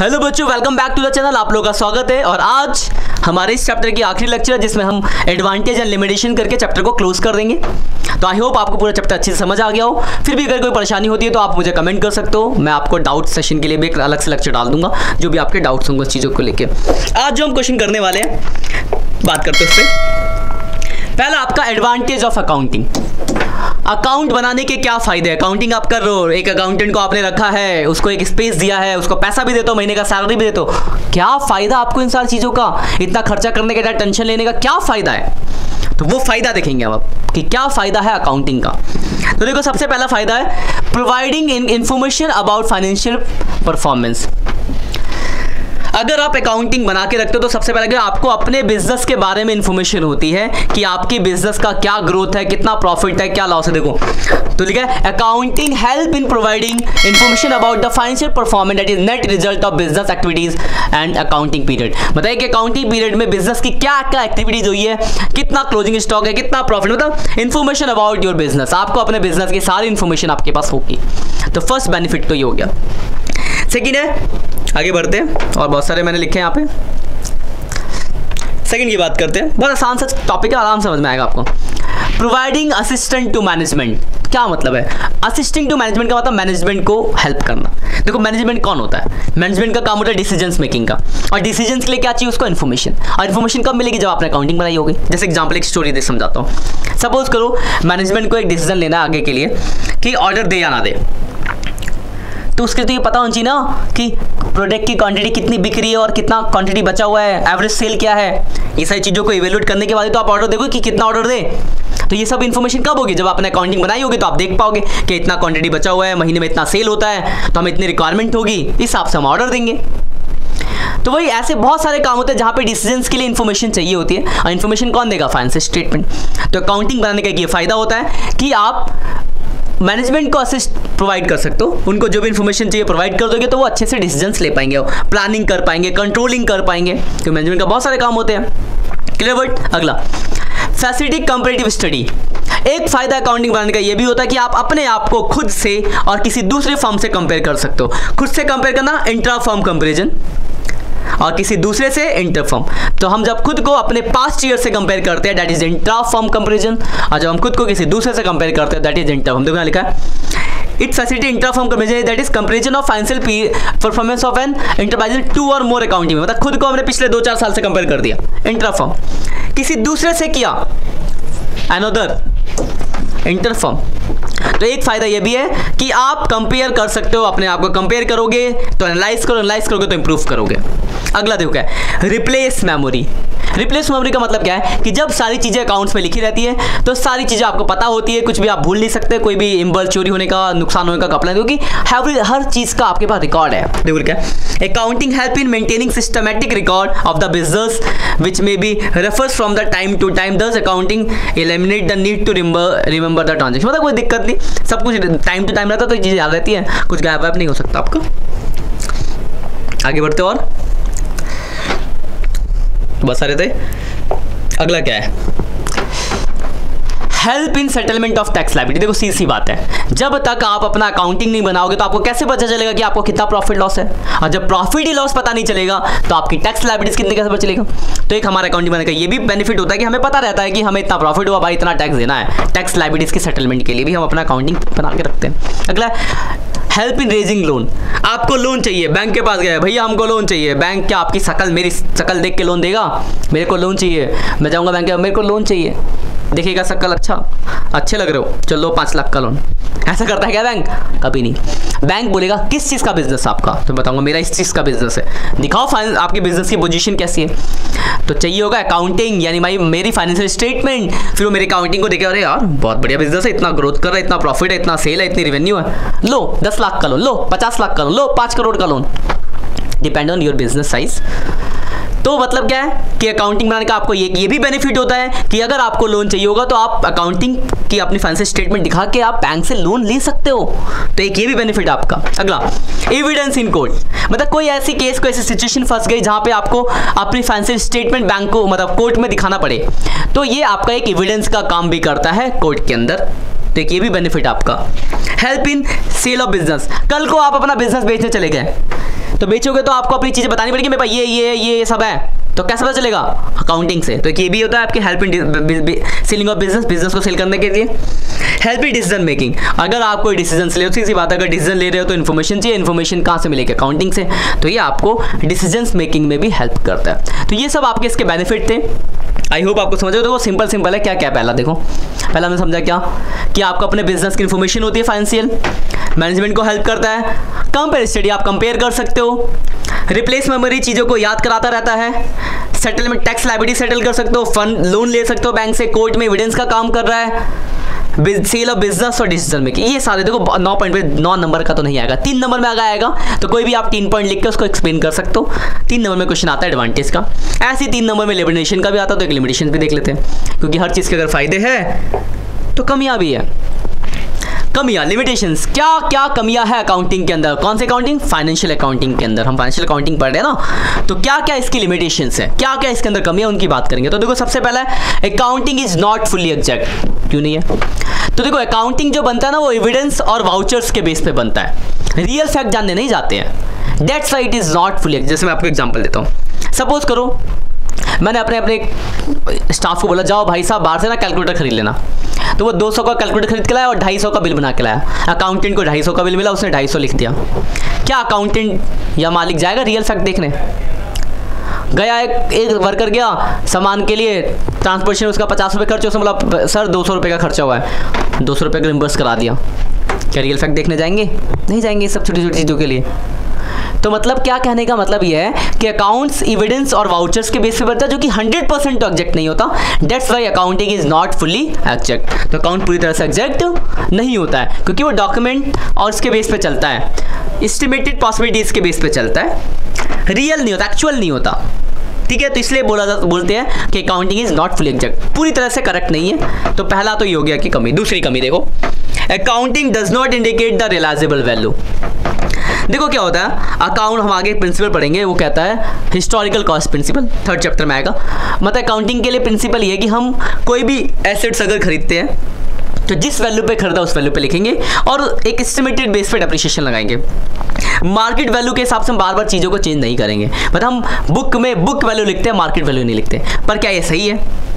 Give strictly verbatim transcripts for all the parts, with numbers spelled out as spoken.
Hello बच्चों, welcome back to the channel. आप लोगों का स्वागत है और आज हमारे इस चैप्टर की आखिरी लेक्चर है जिसमें हम एडवांटेज एंड लिमिटेशन करके चैप्टर को क्लोज कर देंगे। तो आई होप आपको पूरा चैप्टर अच्छे से समझ आ गया हो। फिर भी अगर कोई परेशानी होती है तो आप मुझे कमेंट कर सकते हो। मैं आपको डाउट सेशन के लिए भी एक अलग से लेक्चर डाल दूंगा, जो भी आपके डाउट्स होंगे उस चीज़ों को लेकर। आज जो हम क्वेश्चन करने वाले हैं, बात करते हैं उस पर। पहला आपका एडवांटेज ऑफ अकाउंटिंग। अकाउंट बनाने के क्या फायदे हैं? अकाउंटिंग आप कर रहे हो, एक अकाउंटेंट को आपने रखा है, उसको एक स्पेस दिया है, उसको पैसा भी देते हो, महीने का सैलरी भी देते हो। क्या फायदा आपको इन सारी चीज़ों का? इतना खर्चा करने के बाद टेंशन लेने का क्या फायदा है? तो वो फायदा देखेंगे हम आप कि क्या फायदा है अकाउंटिंग का। तो देखो, सबसे पहला फायदा है providing in information about financial performance. अगर आप अकाउंटिंग बना के रखते हो तो सबसे पहले कि आपको अपने बिजनेस के बारे में इंफॉर्मेशन होती है कि आपकी बिजनेस का क्या ग्रोथ है, कितना प्रॉफिट है, क्या लॉस है। देखो तो लिखा है accounting help in providing information about the financial performance that is net result of business activities and accounting period. बताइए कि अकाउंटिंग पीरियड में बिजनेस की क्या क्या एक्टिविटीज हुई है, कितना क्लोजिंग स्टॉक है, कितना प्रॉफिट, मतलब इंफॉर्मेशन अबाउट योर बिजनेस। आपको अपने बिजनेस की सारी इंफॉर्मेशन आपके पास होगी। तो फर्स्ट बेनिफिट तो ये हो गया। सेकेंड है, आगे बढ़ते हैं, और बहुत सारे मैंने लिखे हैं यहाँ पे। सेकंड की बात करते हैं, बहुत आसान सा टॉपिक है, आराम से समझ में आएगा आपको। प्रोवाइडिंग असिस्टेंट टू मैनेजमेंट, क्या मतलब है? असिस्टेंट टू मैनेजमेंट का मतलब मैनेजमेंट को हेल्प करना। देखो मैनेजमेंट कौन होता है? मैनेजमेंट का काम होता है डिसीजंस मेकिंग का, और डिसीजंस के लिए क्या चाहिए उसको? इन्फॉर्मेशन। और इन्फॉर्मेशन कब मिलेगी? जब आपने अकाउंटिंग बनाई होगी। जैसे एग्जाम्पल एक स्टोरी दे समझाता हूँ। सपोज करो मैनेजमेंट को एक डिसीजन लेना है आगे के लिए कि ऑर्डर दे या ना दे, तो उसके लिए तो ये पता होना चाहिए ना कि प्रोडक्ट की क्वांटिटी कितनी बिक रही है और कितना क्वांटिटी बचा हुआ है, एवरेज सेल क्या है। ये सारी चीज़ों को इवेल्यूएट करने के बाद तो आप ऑर्डर देखो कि कितना ऑर्डर दे। तो ये सब इन्फॉर्मेशन कब होगी? जब आपने अकाउंटिंग बनाई होगी। तो आप देख पाओगे कि इतना क्वांटिटी बचा हुआ है, महीने में इतना सेल होता है, तो हमें इतनी रिक्वायरमेंट होगी, इस हिसाब से हम ऑर्डर देंगे। तो वही ऐसे बहुत सारे काम होते हैं जहाँ पे डिसीजंस के लिए इन्फॉर्मेशन चाहिए होती है, और इन्फॉर्मेशन कौन देगा? Financial statement. तो अकाउंटिंग बनाने का ये फ़ायदा होता है कि आप मैनेजमेंट को असिस्ट प्रोवाइड कर सकते हो। उनको जो भी इन्फॉर्मेशन चाहिए प्रोवाइड कर दोगे, तो वो अच्छे से डिसीजंस ले पाएंगे, प्लानिंग कर पाएंगे, कंट्रोलिंग कर पाएंगे। तो मैनेजमेंट का बहुत सारे काम होते हैं। Clear word. अगला फैसिलिटी कंपैरेटिव स्टडी। एक फ़ायदा अकाउंटिंग बनाने का ये भी होता है कि आप अपने आप को खुद से और किसी दूसरे फर्म से कंपेयर कर सकते हो। खुद से कंपेयर करना इंट्रा फर्म कंपेरिजन, और किसी दूसरे से इंटर फर्म। तो हम जब खुद को अपने पास्ट ईयर से कंपेयर करते हैं that is intra firm comparison, और जब हम खुद को किसी दूसरे से कंपेयर करते हैं दैट इज इंटर फर्म। देखो यहाँ लिखा है it's facility intra firm comparison that is comparison of financial performance of an enterprise two और मोर अकाउंटिंग। मतलब खुद को हमने पिछले दो चार साल से कंपेयर कर दिया इंट्रा फर्म, किसी दूसरे से किया अनदर इंटर फर्म। तो एक फायदा यह भी है कि आप कंपेयर कर सकते हो, अपने आप को कंपेयर करोगे तो एनालाइज करो, एनालाइज करोगे तो इंप्रूव करोगे। अगला देखो क्या है, रिप्लेस मेमोरी। रिप्लेस मेमोरी का मतलब क्या है कि जब सारी चीज़ें अकाउंट्स में लिखी रहती है तो सारी चीज़ें आपको पता होती है, कुछ भी आप भूल नहीं सकते, कोई भी इम्बल चोरी होने का, नुकसान होने का कपड़ा, क्योंकि हर हर चीज़ का आपके पास रिकॉर्ड है। देखो क्या है, accounting help in maintaining systematic record of the business which may be refers from the time to time, thus accounting eliminate the need to remember the transaction. मतलब कोई दिक्कत नहीं, सब कुछ टाइम टू टाइम रहता है, तो चीज़ें याद रहती है, कुछ गायब वायब नहीं हो सकता आपका। आगे बढ़ते और बस आ रहे थे। अगला क्या है, help in settlement of tax liability. देखो सीधी सी बात है, जब तक आप अपना अकाउंटिंग नहीं बनाओगे तो आपको कैसे पता चलेगा कि आपको कितना प्रॉफिट लॉस है? और जब प्रॉफिट ही लॉस पता नहीं चलेगा तो आपकी टैक्स लायबिलिटीज कितने कैसे पता चलेगा? तो एक हमारा अकाउंटिंग बनाने का ये भी बेनिफिट होता है कि हमें पता रहता है कि हमें इतना प्रॉफिट हुआ, भाई इतना टैक्स देना है। टैक्स लायबिलिटीज की सेटलमेंट के लिए भी हम अपना अकाउंटिंग बना के रखते हैं। अगला हेल्प इन रेजिंग लोन। आपको लोन चाहिए, बैंक के पास गए, भैया हमको लोन चाहिए। बैंक क्या आपकी शकल, मेरी शकल देख के लोन देगा? मेरे को लोन चाहिए, मैं जाऊँगा बैंक के, मेरे को लोन चाहिए, देखिएगा शक्ल, अच्छा अच्छे लग रहे हो, चलो पाँच लाख का लोन। ऐसा करता है क्या बैंक? कभी नहीं। बैंक बोलेगा किस चीज़ का बिजनेस आपका? तो बताऊंगा मेरा इस चीज़ का बिजनेस है, दिखाओ फाइनेंस आपके बिजनेस की पोजीशन कैसी है। तो चाहिए होगा अकाउंटिंग, यानी भाई मेरी फाइनेंशियल स्टेटमेंट। फिर वो मेरी अकाउंटिंग को देखे, अरे यार बहुत बढ़िया बिजनेस है, इतना ग्रोथ कर रहा है, इतना प्रॉफिट है, इतना सेल है, इतनी रेवेन्यू है, लो दस लाख का लोन, लो पचास लाख का लोन, लो पाँच करोड़ का loan, depend on your business size. तो मतलब क्या है कि अकाउंटिंग बनाने का आपको ये ये भी बेनिफिट होता है कि अगर आपको लोन चाहिए होगा तो आप अकाउंटिंग की अपनी फाइनेंशियल स्टेटमेंट दिखा के आप बैंक से लोन ले सकते हो। तो एक ये भी बेनिफिट आपका। अगला एविडेंस इन कोर्ट, मतलब कोई ऐसी केस, कोई ऐसी सिचुएशन फंस गई जहाँ पे आपको अपनी फाइनेंशियल स्टेटमेंट बैंक को, मतलब कोर्ट में दिखाना पड़े, तो ये आपका एक एविडेंस का काम भी करता है कोर्ट के अंदर। तो एक ये भी बेनिफिट आपका। Help in sale of business. कल को आप अपना बिजनेस बेचने चले गए, तो बेचोगे तो आपको अपनी चीजें बतानी पड़ेगी मेरे पास ये ये ये सब है, तो कैसे पता चलेगा? अकाउंटिंग से। तो ये भी होता है आपके help in selling of business, business को सेल करने के लिए। हेल्प इन डिसीजन मेकिंग, अगर आप कोई डिसीजन ले रहे हो, सीधी बात अगर डिसीजन ले रहे हो तो इन्फॉर्मेशन चाहिए, इन्फॉर्मेशन कहाँ से मिलेगी? अकाउंटिंग से। तो ये आपको डिसीजन मेकिंग में भी हेल्प करता है। तो ये सब आपके इसके बेनिफिट थे, आई होप आपको समझ। देखो सिंपल सिंपल है, क्या क्या पहला देखो, पहला हमने समझा क्या कि आपका अपने बिजनेस की इन्फॉर्मेशन होती है, फाइनेंशियल मैनेजमेंट को हेल्प करता है, कंपेयर स्टडी आप कंपेयर कर सकते हो, रिप्लेस मेमोरी चीज़ों को याद कराता रहता है, सेटलमेंट टैक्स लायबिलिटी सेटल कर सकते हो, फंड लोन ले सकते हो बैंक से, कोर्ट में एविडेंस का काम कर रहा है, सेल ऑफ बिजनेस और डिसीजन मेकिंग। ये सारे देखो नौ पॉइंट पे, नौ नंबर का तो नहीं आएगा, तीन नंबर में आगा आएगा, तो कोई भी आप तीन पॉइंट लिख कर उसको एक्सप्लेन कर सकते हो। तीन नंबर में क्वेश्चन आता है एडवांटेज का, ऐसे ही तीन नंबर में लिमिटेशन का भी आता है, तो एक लिमिटेशन भी देख लेते हैं, क्योंकि हर चीज़ के अगर फायदे हैं तो कमियाँ भी है। कमियाँ लिमिटेशंस, क्या क्या कमियाँ है अकाउंटिंग के अंदर? कौन से अकाउंटिंग? फाइनेंशियल अकाउंटिंग के अंदर। हम फाइनेंशियल अकाउंटिंग पढ़ रहे हैं ना, तो क्या क्या इसकी लिमिटेशंस है, क्या क्या इसके अंदर कमियाँ, उनकी बात करेंगे। तो देखो सबसे पहला है accounting is not fully exact. क्यों नहीं है? तो देखो अकाउंटिंग जो बनता है ना वो एविडेंस और वाउचर्स के बेस पे बनता है, रियल फैक्ट जानने नहीं जाते हैं, that's why it is not fully exact. जैसे मैं आपको एग्जाम्पल देता हूँ, सपोज करो मैंने अपने अपने स्टाफ को बोला जाओ भाई साहब बाहर से ना कैलकुलेटर खरीद लेना, तो वो दो सौ का कैलकुलेटर खरीद के लाया और ढाई सौ का बिल बना के लाया। अकाउंटेंट को ढाई सौ का बिल मिला, उसने ढाई सौ लिख दिया। क्या अकाउंटेंट या मालिक जाएगा रियल फैक्ट देखने? गया एक एक वर्कर गया सामान के लिए, ट्रांसपोर्टेशन उसका पचास रुपये खर्च, उसने बोला सर दो सौ रुपये का खर्चा हुआ है, दो सौ रुपये का रिम्बर्स करा दिया। क्या रियल फैक्ट देखने जाएंगे? नहीं जाएंगे, सब छोटी छोटी चीज़ों के लिए। तो मतलब क्या कहने का मतलब यह है कि अकाउंट्स एविडेंस और वाउचर्स के बेस पे बनता है, जो कि हंड्रेड परसेंट तो एग्जैक्ट नहीं होता, that's why accounting is not fully exact. तो अकाउंट पूरी तरह से एग्जैक्ट नहीं होता है, क्योंकि वो डॉक्यूमेंट और उसके बेस पे चलता है, एस्टिमेटेड पॉसिबिलिटीज के बेस पे चलता है, रियल नहीं होता, एक्चुअल नहीं होता। ठीक है, तो इसलिए बोला जाता बोलते हैं कि accounting is not fully exact, पूरी तरह से करेक्ट नहीं है। तो पहला तो ये हो गया कि कमी। दूसरी कमी देखो, accounting does not indicate the realisable value. देखो क्या होता है, अकाउंट हम आगे प्रिंसिपल पढ़ेंगे, वो कहता है historical cost principle, third chapter में आएगा। मतलब अकाउंटिंग के लिए प्रिंसिपल ये है कि हम कोई भी एसेट्स अगर खरीदते हैं तो जिस वैल्यू पे खरीदा उस वैल्यू पे लिखेंगे और एक एस्टिमेटेड बेस पे डेप्रिसिएशन लगाएंगे, मार्केट वैल्यू के हिसाब से हम बार बार चीज़ों को चेंज नहीं करेंगे। मतलब हम बुक में बुक वैल्यू लिखते हैं, मार्केट वैल्यू नहीं लिखते। पर क्या ये सही है?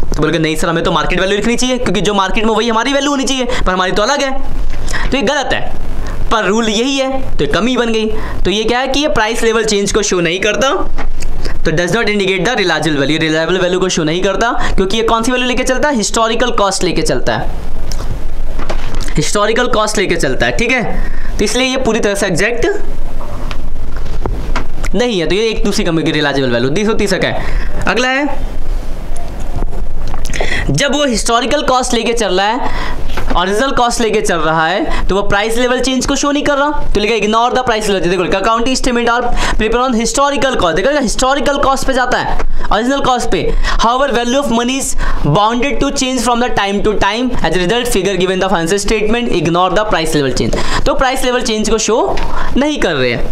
तो बोलोगे नहीं सर हमें तो मार्केट वैल्यू लिखनी चाहिए, क्योंकि जो मार्केट में वही हमारी वैल्यू होनी चाहिए, पर हमारी तो अलग है, तो ये गलत है। पर रूल यही है, तो कमी बन गई। तो ये क्या है कि ये प्राइस लेवल चेंज को शो नहीं करता, तो does not indicate the realisable value, realisable value को शो नहीं करता, क्योंकि ये कौन सी वैल्यू लेके चलता है? हिस्टोरिकल कॉस्ट लेके चलता है, हिस्टोरिकल कॉस्ट लेके चलता है। ठीक है, तो इसलिए ये पूरी तरह से एग्जैक्ट नहीं है। तो ये एक दूसरी कमी की रिलाइजेबल वैल्यू तीस सौ तीस है। अगला है जब वो हिस्टोरिकल कॉस्ट लेके चल रहा है, ओरिजिनल कॉस्ट लेके चल रहा है, तो वो प्राइस लेवल चेंज को शो नहीं कर रहा, तो लिखा इग्नोर द प्राइस लेवल। देखो accounting statement are prepare on historical cost, देखो हिस्टोरिकल कॉस्ट पे जाता है, ओरिजिनल कॉस्ट पे। However value of money is bounded to change from the time to time, as result figure given the financial statement ignore the price level change. तो price level change को show नहीं कर रहे हैं,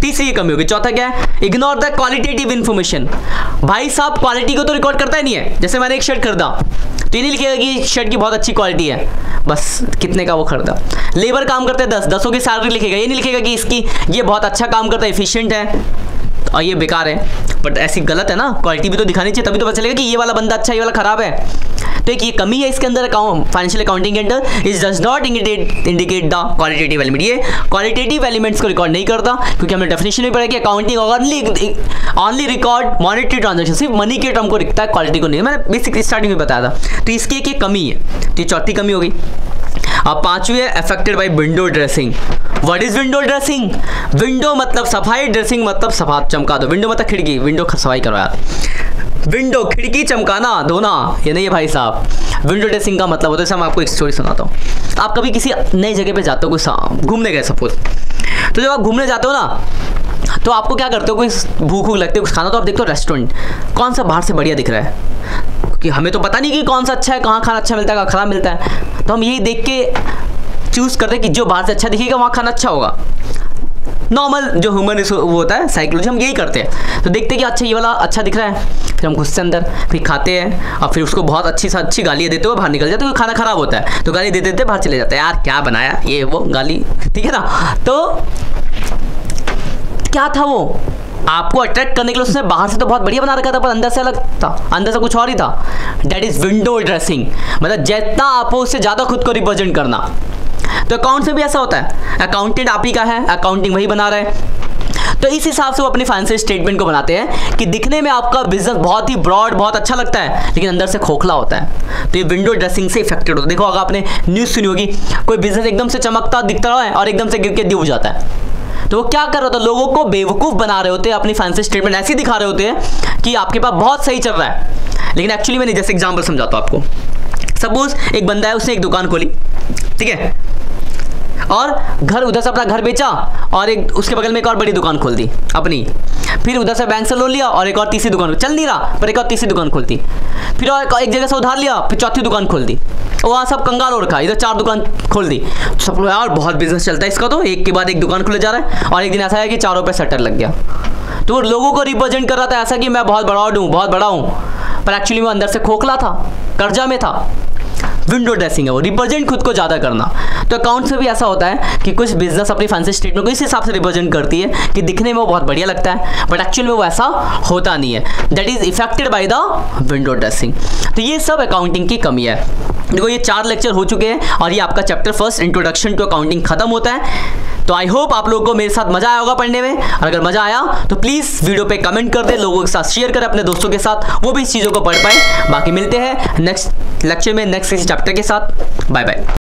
तीसरी ये कमी होगी। चौथा क्या है? Ignore the qualitative information. भाई साहब क्वालिटी को तो रिकॉर्ड करता ही नहीं है। जैसे मैंने एक शर्ट खरीदा तो ये नहीं लिखेगा कि शर्ट की बहुत अच्छी क्वालिटी है, बस कितने का वो खरीदा। लेबर काम करते हैं दस, दसों की सैलरी लिखेगा, ये नहीं लिखेगा कि इसकी ये बहुत अच्छा काम करता है, एफिशिएंट है और ये बेकार है। बट ऐसी गलत है ना, क्वालिटी भी तो दिखानी चाहिए, तभी तो पता चलेगा कि ये वाला बंदा अच्छा है, ये वाला खराब है। तो एक ये कमी है इसके अंदर, अकाउंट फाइनेंशियल अकाउंटिंग के अंदर is does not indicate indicate the qualitative element, ये क्वालिटेटिव एलिमेंट्स को रिकॉर्ड नहीं करता, क्योंकि हमने डेफिनेशन में पढ़ा कि accounting only only record monetary transaction, सिर्फ मनी के टर्म को लिखता है, क्वालिटी को नहीं। मैंने बेसिक स्टार्टिंग में बताया था, तो इसकी एक ये कमी है, तो चौथी कमी हो गई। अब पांचवी है affected by window dressing. What is window dressing? Window मतलब सफाई, ड्रेसिंग मतलब सफाई चमका दो, विंडो मतलब खिड़की, विंडो सफाई करो यार, विंडो खिड़की चमकाना धोना ये नहीं है भाई साहब। विंडो ड्रेसिंग का मतलब होता है, मैं आपको एक स्टोरी सुनाता हूँ। आप कभी किसी नई जगह पे जाते हो, कोई घूमने गए सपोज, तो जब आप घूमने जाते हो ना तो आपको क्या करते हो, कोई भूख भूख लगती है कुछ खाना, तो आप देखते हो रेस्टोरेंट कौन सा बाहर से बढ़िया दिख रहा है, कि हमें तो पता नहीं कि कौन सा अच्छा है, कहाँ खाना अच्छा मिलता है, कहाँ खराब मिलता है, तो हम यही देख के चूज़ करते हैं कि जो बाहर से अच्छा दिखेगा वहाँ खाना अच्छा होगा। नॉर्मल जो ह्यूमन वो होता है साइकोलॉजी, हम यही करते हैं। तो देखते हैं कि अच्छा ये वाला अच्छा दिख रहा है, फिर हम घुसते हैं अंदर, फिर खाते हैं और फिर उसको बहुत अच्छी से अच्छी गालियाँ देते हुए बाहर निकल जाते हैं, तो खाना खराब होता है, तो गाली दे देते बाहर चले जाते हैं, यार क्या बनाया ये वो गाली, ठीक है ना। तो क्या था वो, आपको अट्रैक्ट करने के लिए उसने बाहर से तो बहुत बढ़िया बना रखा था पर अंदर से अलग था, अंदर से कुछ और ही था। डैट इज़ विंडो ड्रेसिंग, मतलब जितना आप हो उससे ज़्यादा खुद को रिप्रेजेंट करना। तो अकाउंट में भी ऐसा होता है, अकाउंटेंट आप ही का है, अकाउंटिंग वही बना रहा है, तो इस हिसाब से वो अपने फाइनेंशियल स्टेटमेंट को बनाते हैं कि दिखने में आपका बिजनेस बहुत ही ब्रॉड, बहुत अच्छा लगता है लेकिन अंदर से खोखला होता है। तो ये विंडो ड्रेसिंग से इफेक्टेड होता है। देखो अगर आपने न्यूज़ सुनी होगी, कोई बिजनेस एकदम से चमकता दिखता है और एकदम से गिर के डूब जाता है, तो वो क्या कर रहा होता है, लोगों को बेवकूफ़ बना रहे होते हैं, अपनी फाइनेंशियल स्टेटमेंट ऐसी दिखा रहे होते हैं कि आपके पास बहुत सही चल रहा है लेकिन एक्चुअली मैंने जैसे एग्जाम्पल समझाता हूँ आपको। सपोज एक बंदा है, उसने एक दुकान खोली, ठीक है, और घर उधर से अपना घर बेचा और एक उसके बगल में एक और बड़ी दुकान खोल दी अपनी, फिर उधर से बैंक से लोन लिया और एक और तीसरी दुकान, चल नहीं रहा पर एक और तीसरी दुकान खोलती, फिर और एक, एक जगह से उधार लिया, फिर चौथी दुकान खोल दी, वहाँ सब कंगाल हो रखा, इधर चार दुकान खोल दी, सब लोग यार बहुत बिजनेस चलता है इसका, तो एक के बाद एक दुकान खुले जा रहा है। और एक दिन ऐसा है कि चारों पे सटर लग गया, तो लोगों को रिप्रेजेंट कर रहा था ऐसा कि मैं बहुत बड़ा हूँ, बहुत बड़ा हूँ, पर एक्चुअली वो अंदर से खोखला था, कर्जा में था। विंडो ड्रेसिंग है वो, रिप्रेजेंट खुद को ज़्यादा करना। तो अकाउंट्स में भी ऐसा होता है कि कुछ बिजनेस अपनी फाइनेंशियल स्टेटमेंट को इस हिसाब से रिप्रेजेंट करती है कि दिखने में वो बहुत बढ़िया लगता है बट एक्चुअल में वो ऐसा होता नहीं है। That is effected by the window dressing. तो ये सब अकाउंटिंग की कमी है। देखो ये चार लेक्चर हो चुके हैं और ये आपका chapter first introduction to accounting खत्म होता है। तो आई होप आप लोगों को मेरे साथ मज़ा आया होगा पढ़ने में, और अगर मज़ा आया तो प्लीज़ वीडियो पे कमेंट कर दे, लोगों के साथ शेयर करें, अपने दोस्तों के साथ, वो भी इस चीज़ों को पढ़ पाए। बाकी मिलते हैं नेक्स्ट लेक्चर में नेक्स्ट किसी चैप्टर के साथ। Bye bye.